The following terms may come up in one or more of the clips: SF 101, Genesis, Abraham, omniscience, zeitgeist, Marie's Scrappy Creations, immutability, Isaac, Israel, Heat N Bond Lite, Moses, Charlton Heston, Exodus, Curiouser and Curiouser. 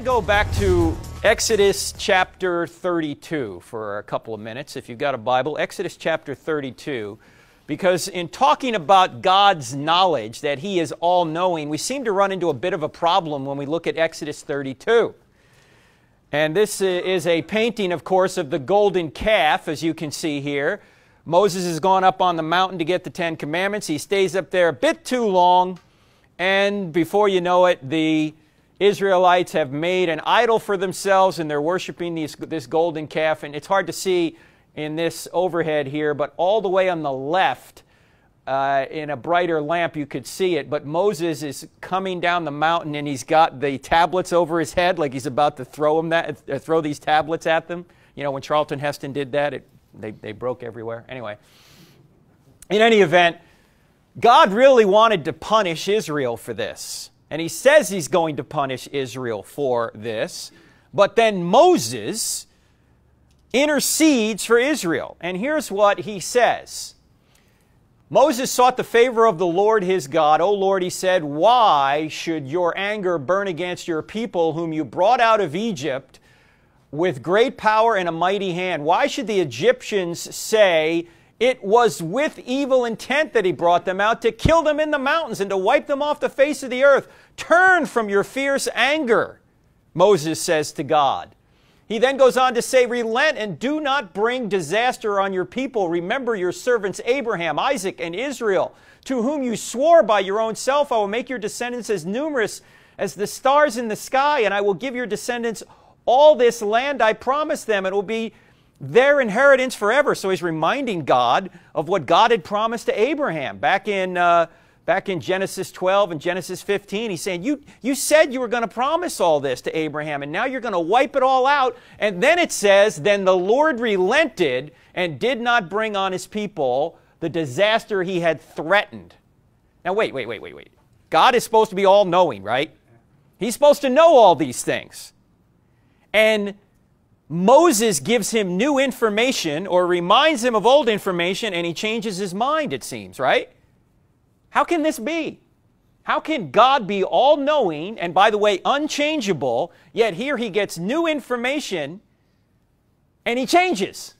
to go back to Exodus chapter 32 for a couple of minutes, if you've got a Bible. Exodus chapter 32, because in talking about God's knowledge, that He is all-knowing, we seem to run into a bit of a problem when we look at Exodus 32. And this is a painting, of course, of the golden calf, as you can see here. Moses has gone up on the mountain to get the Ten Commandments. He stays up there a bit too long, and before you know it, the Israelites have made an idol for themselves, and they're worshiping this golden calf. And it's hard to see in this overhead here, but all the way on the left, in a brighter lamp, you could see it. But Moses is coming down the mountain, and he's got the tablets over his head, like he's about to throw these tablets at them. You know, when Charlton Heston did that, they broke everywhere. Anyway, in any event, God really wanted to punish Israel for this. And He says He's going to punish Israel for this. But then Moses intercedes for Israel. And here's what he says. Moses sought the favor of the Lord his God. O Lord, he said, why should your anger burn against your people whom you brought out of Egypt with great power and a mighty hand? Why should the Egyptians say, it was with evil intent that He brought them out, to kill them in the mountains and to wipe them off the face of the earth? Turn from your fierce anger, Moses says to God. He then goes on to say, relent and do not bring disaster on your people. Remember your servants Abraham, Isaac, and Israel, to whom you swore by your own self, I will make your descendants as numerous as the stars in the sky, and I will give your descendants all this land I promised them. It will be their inheritance forever. So he's reminding God of what God had promised to Abraham back in Genesis 12 and Genesis 15. He's saying, you said you were going to promise all this to Abraham, and now you're going to wipe it all out. And then it says, then the Lord relented and did not bring on His people the disaster He had threatened. Now wait. God is supposed to be all-knowing, right? He's supposed to know all these things. And Moses gives him new information, or reminds him of old information, and he changes his mind, it seems, right? How can this be? How can God be all-knowing and, by the way, unchangeable, yet here he gets new information and he changes?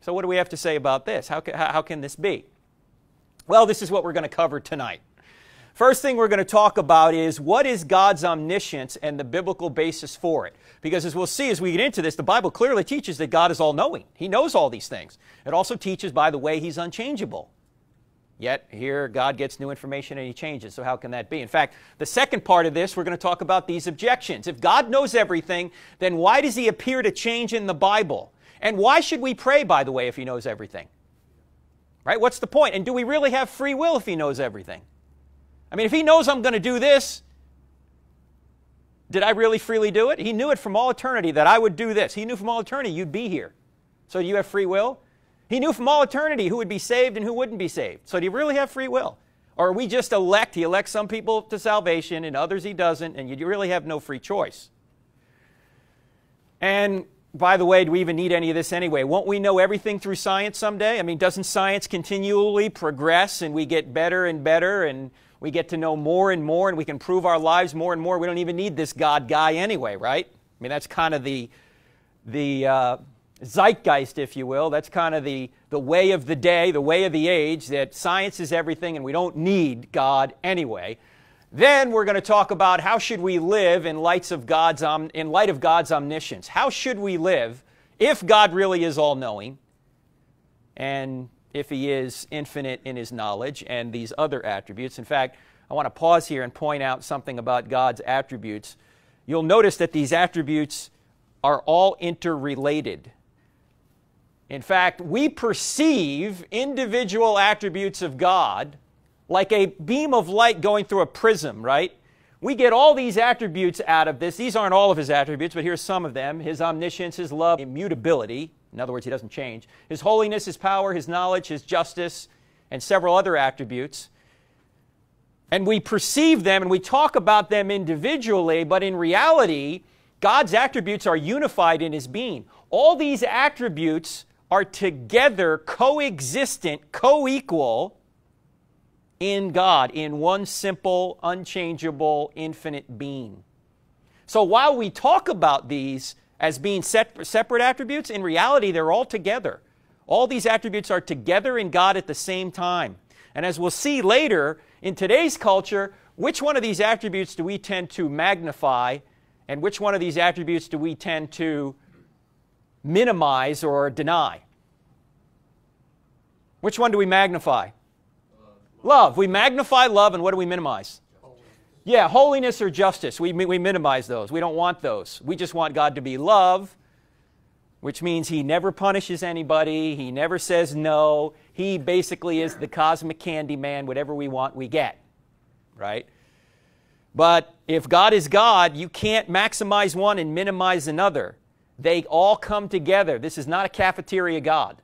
So what do we have to say about this? How can this be? Well, this is what we're going to cover tonight. First thing we're going to talk about is, what is God's omniscience and the biblical basis for it? Because as we'll see as we get into this, the Bible clearly teaches that God is all-knowing. He knows all these things. It also teaches, by the way, He's unchangeable. Yet here God gets new information and He changes. So how can that be? In fact, the second part of this, we're going to talk about these objections. If God knows everything, then why does He appear to change in the Bible? And why should we pray, by the way, if He knows everything? Right? What's the point? And do we really have free will if He knows everything? I mean, if He knows I'm going to do this, did I really freely do it? He knew it from all eternity that I would do this. He knew from all eternity you'd be here. So do you have free will? He knew from all eternity who would be saved and who wouldn't be saved. So do you really have free will? Or are we just elect? He elects some people to salvation and others He doesn't, and you really have no free choice. And by the way, do we even need any of this anyway? Won't we know everything through science someday? I mean, doesn't science continually progress, and we get better and better, and we get to know more and more, and we can prove our lives more and more? We don't even need this God guy anyway, right? I mean, that's kind of the zeitgeist, if you will. That's kind of the way of the day, the way of the age, that science is everything and we don't need God anyway. Then we're going to talk about how should we live in light of God's omniscience. How should we live if God really is all-knowing, and if He is infinite in His knowledge and these other attributes? In fact, I want to pause here and point out something about God's attributes. You'll notice that these attributes are all interrelated. In fact, we perceive individual attributes of God like a beam of light going through a prism, right? We get all these attributes out of this. These aren't all of His attributes, but here's some of them. His omniscience, His love, immutability. In other words, He doesn't change. His holiness, His power, His knowledge, His justice, and several other attributes. And we perceive them and we talk about them individually, but in reality, God's attributes are unified in His being. All these attributes are together, coexistent, co-equal in God, in one simple, unchangeable, infinite being. So while we talk about these as being separate attributes, in reality, they're all together. All these attributes are together in God at the same time. And as we'll see later, in today's culture, which one of these attributes do we tend to magnify, and which one of these attributes do we tend to minimize or deny? Which one do we magnify? Love. We magnify love, and what do we minimize? Yeah, holiness or justice. We minimize those. We don't want those. We just want God to be love, which means He never punishes anybody. He never says no. He basically is the cosmic candy man. Whatever we want, we get. Right? But if God is God, you can't maximize one and minimize another. They all come together. This is not a cafeteria God.